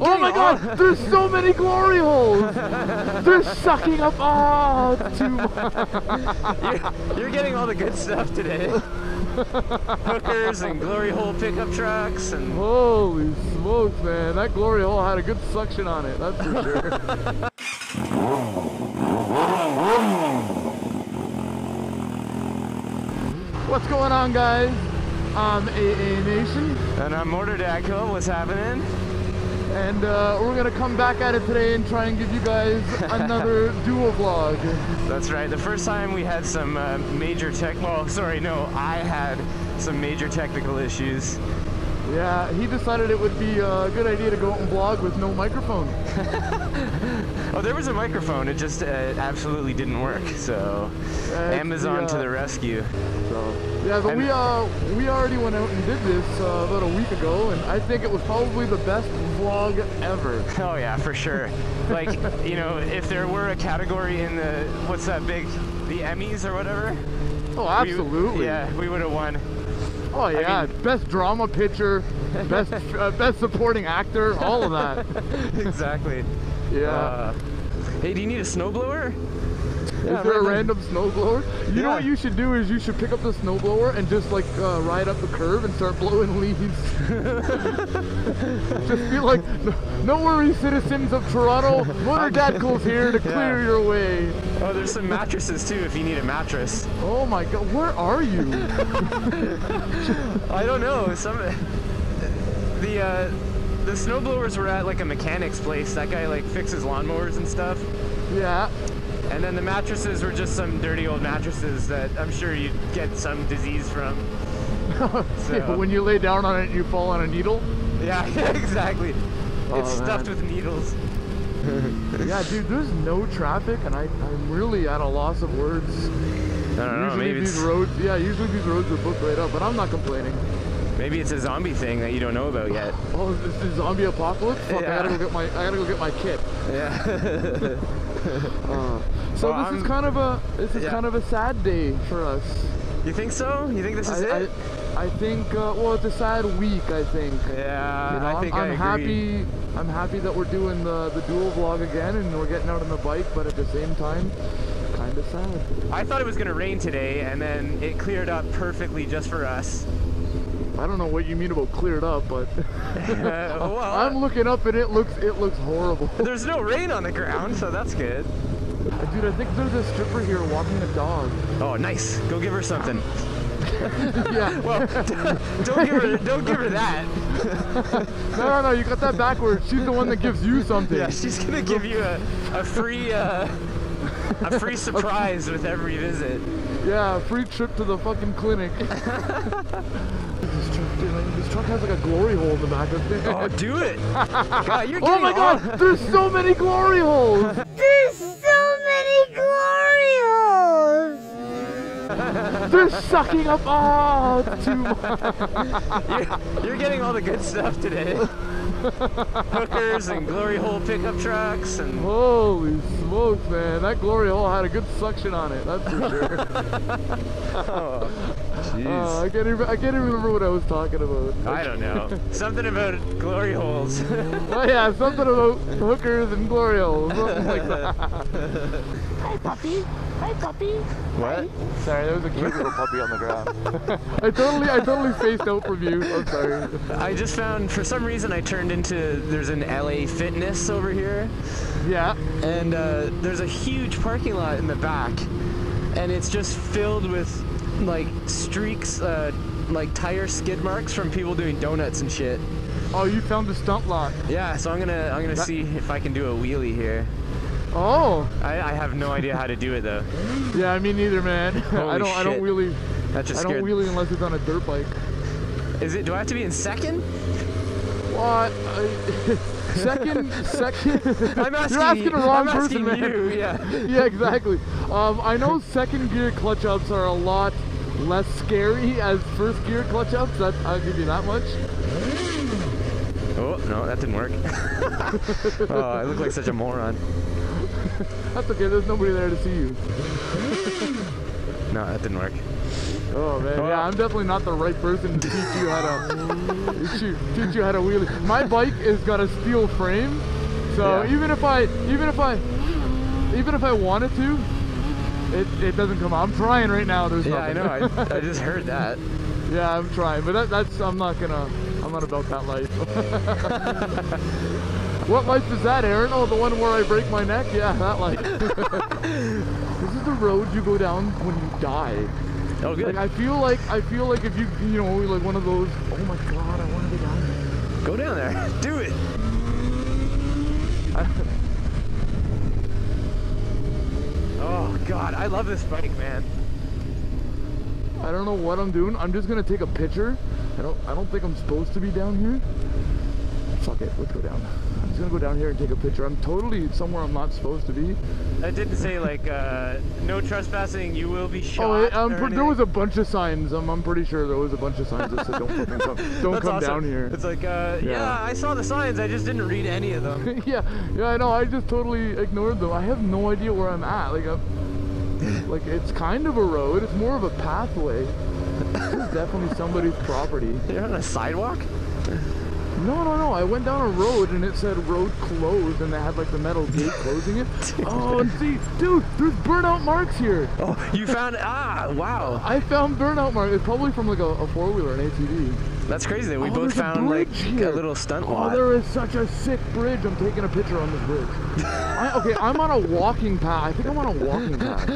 Oh my god, there's so many glory holes! They're sucking up all too much. You're getting all the good stuff today. Hookers and glory hole pickup trucks and... Holy smokes, man. That glory hole had a good suction on it, that's for sure. What's going on, guys? I'm A-aNation. And I'm Mortar Dacko. What's happening? And we're gonna come back at it today and try and give you guys another duo vlog. That's right. The first time we had some I had some major technical issues. Yeah, he decided it would be a good idea to go out and vlog with no microphone. Oh, there was a microphone. It just absolutely didn't work. So Amazon to the rescue. So yeah, but we already went out and did this about a week ago, and I think it was probably the best vlog ever. Oh yeah, for sure. Like, you know, if there were a category in the the Emmys or whatever. Oh, absolutely. We would have won. Oh yeah, I mean, best drama picture, best best supporting actor, all of that. Exactly. Yeah. Hey, do you need a snowblower? Yeah, is there a random snowblower? You know what you should do is you should pick up the snowblower and just like ride up the curb and start blowing leaves. Just be like, no worries, citizens of Toronto. Mortar Dacko's here to clear your way. Oh, there's some mattresses too if you need a mattress. Oh my god, where are you? I don't know. The snowblowers were at like a mechanic's place. That guy like fixes lawnmowers and stuff. Yeah. And then the mattresses were just some dirty old mattresses that I'm sure you'd get some disease from. Yeah, but when you lay down on it, you fall on a needle? Yeah, exactly. Oh, it's stuffed with needles. Yeah, dude, there's no traffic, and I'm really at a loss of words. I don't know, maybe these roads, usually these roads are booked right up, but I'm not complaining. Maybe it's a zombie thing that you don't know about yet. Oh, it's the zombie apocalypse? Fuck, yeah. I gotta go get my kit. Yeah. So this is kind of a sad day for us. You think so? You think this is it? I think well, it's a sad week. I think. Yeah, you know, I agree. I'm happy that we're doing the dual vlog again and we're getting out on the bike, but at the same time, kind of sad. I thought it was gonna rain today, and then it cleared up perfectly just for us. I don't know what you mean about cleared up, but well, I'm looking up and it looks horrible. There's no rain on the ground, so that's good. Dude, I think there's a stripper here walking a dog. Oh, nice. Go give her something. Yeah. Well, don't give her that. No, you got that backwards. She's the one that gives you something. Yeah, she's gonna give you a free surprise with every visit. Yeah, free trip to the fucking clinic. This truck has like a glory hole in the back of it. Oh, do it! God, oh my god, there's so many glory holes! There's so many glory holes! They're sucking up all too much. You're getting all the good stuff today. Hookers and glory hole pickup trucks and... Holy smokes, man. That glory hole had a good suction on it, that's for sure. Oh, jeez. I can't even remember what I was talking about. I don't know. Something about glory holes. Oh yeah, something about hookers and glory holes. Something like that. Hi, puppy. Hi, puppy. What? Hi. Sorry, there was a cute little puppy on the ground. I totally spaced out from you. I'm sorry. I just found, for some reason, I turned into, there's an LA Fitness over here. Yeah. And there's a huge parking lot in the back, and it's just filled with like streaks, like tire skid marks from people doing donuts and shit. Oh, you found the stunt lot. Yeah, so I'm gonna see if I can do a wheelie here. Oh. I have no idea how to do it though. Yeah, me neither, man. I don't wheelie. That just scared. I don't wheelie unless it's on a dirt bike. Is it? Do I have to be in second? What? Second. I'm asking you're asking the wrong person, man. You, yeah. Yeah, exactly. I know second gear clutch ups are a lot less scary as first gear clutch ups. That I'll give you that much. Oh no, that didn't work. Oh, I look like such a moron. That's okay. There's nobody there to see you. No, that didn't work. Oh man, yeah, I'm definitely not the right person to teach you how to teach you how to wheelie. My bike has got a steel frame, so even if I wanted to, it doesn't come out. I'm trying right now. There's nothing. I know. I just heard that. Yeah, I'm trying, but I'm not about that life. What life is that, Aaron? Oh, the one where I break my neck? Yeah, that life. This is the road you go down when you die. Oh, good. Like, I feel like if you know, like one of those. Oh my God, I want to go down there. Go down there. Do it. Oh God, I love this bike, man. I don't know what I'm doing. I'm just gonna take a picture. I don't think I'm supposed to be down here. Fuck it, let's go down. I'm just gonna go down here and take a picture. I'm totally somewhere I'm not supposed to be. I didn't say like no trespassing, you will be shot. Oh, there was a bunch of signs. I'm pretty sure there was a bunch of signs that said don't fucking come, down here. It's like yeah, I saw the signs. I just didn't read any of them. yeah, I know. I just totally ignored them. I have no idea where I'm at. Like like it's kind of a road. It's more of a pathway. This is definitely somebody's property. You're on a sidewalk? No. I went down a road and it said road closed and they had like the metal gate closing it. Oh, and see, dude, there's burnout marks here. Oh, you found, wow. I found burnout marks. It's probably from like a four-wheeler, an ATV. That's crazy that we both found like a little stunt lot. Oh, there is such a sick bridge. I'm taking a picture on this bridge. Okay, I'm on a walking path. I think I'm on a walking path.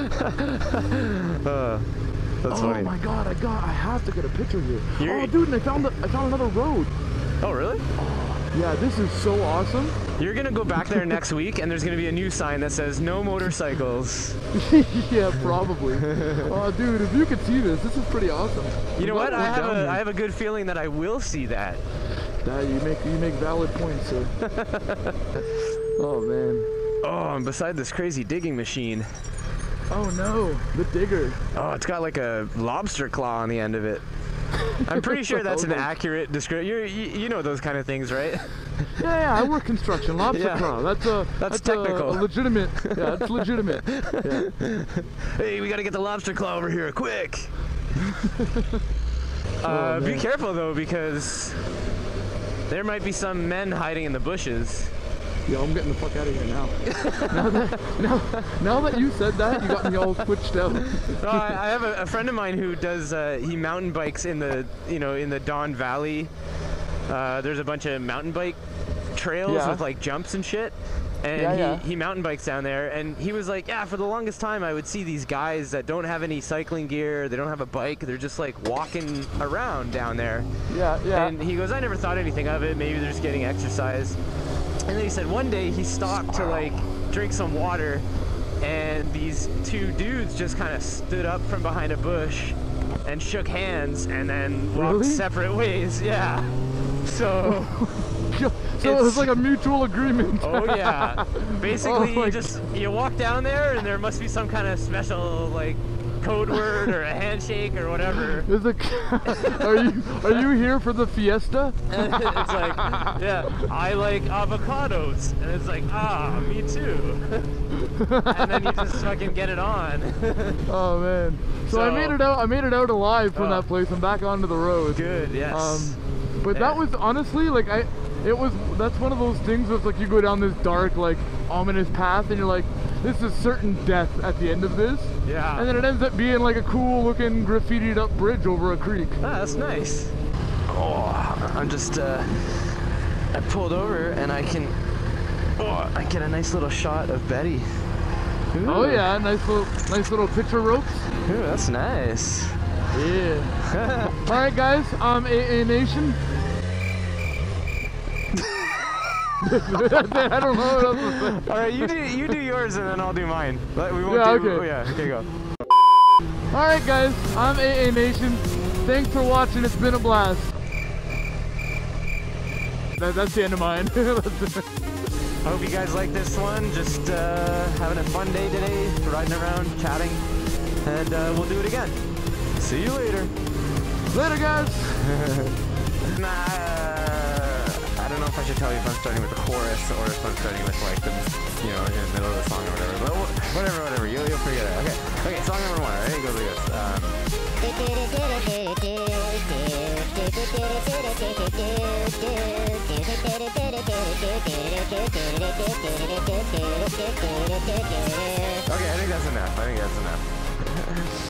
That's funny. Oh my God, I have to get a picture here. Oh, dude, and I found another road. Oh, really? Yeah, this is so awesome. You're going to go back there next week, and there's going to be a new sign that says, no motorcycles. Yeah, probably. Oh, dude, if you could see this is pretty awesome. You know what? I have a good feeling that I will see that. You make valid points, sir. Oh, man. Oh, I'm beside this crazy digging machine. Oh, no. The digger. Oh, it's got like a lobster claw on the end of it. I'm pretty sure that's an accurate description. You know those kind of things, right? Yeah, I work construction. Lobster claw. That's technical. Legitimate. Yeah, it's legitimate. Yeah. Hey, we got to get the lobster claw over here, quick. Be careful, though, because there might be some men hiding in the bushes. Yo, I'm getting the fuck out of here now. now that you said that, you got me all switched out. No, I have a friend of mine who does he mountain bikes in the Don Valley. There's a bunch of mountain bike trails with like jumps and shit, and he mountain bikes down there. And he was like, yeah, for the longest time I would see these guys that don't have any cycling gear, they don't have a bike, they're just like walking around down there. Yeah. And he goes, I never thought anything of it. Maybe they're just getting exercise. And then he said one day he stopped to like drink some water, and these two dudes just kind of stood up from behind a bush and shook hands and then walked separate ways. Yeah. So it was like a mutual agreement. Oh yeah. Basically you walk down there and there must be some kind of special like code word or a handshake or whatever. Are you here for the fiesta? And it's like, yeah, I like avocados. And it's like, ah, me too. And then you just fucking get it on. Oh man. So I made it out alive from that place. I'm back onto the road. Good, yes. But that was honestly like that's one of those things where it's like you go down this dark, like ominous path and you're like, this is certain death at the end of this. Yeah. And then it ends up being like a cool looking graffitied up bridge over a creek. Ah, that's nice. Oh, I'm just, I pulled over and I get a nice little shot of Betty. Ooh. Oh yeah, nice little picture ropes. Ooh, that's nice. Yeah. All right guys, I'm A-aNation. I don't know what else to say. Alright, you do yours and then I'll do mine. Okay, go. Alright guys, I'm A-aNation. Thanks for watching, it's been a blast. That's the end of mine. I hope you guys like this one. Just having a fun day today, riding around, chatting, and we'll do it again. See you later. Later guys! I don't know. if I should tell you if I'm starting with the chorus or if I'm starting with like the, you know, in the middle of the song or whatever. But whatever, you'll figure it out. Okay, song number one. Alright, it goes like this. Okay, I think that's enough.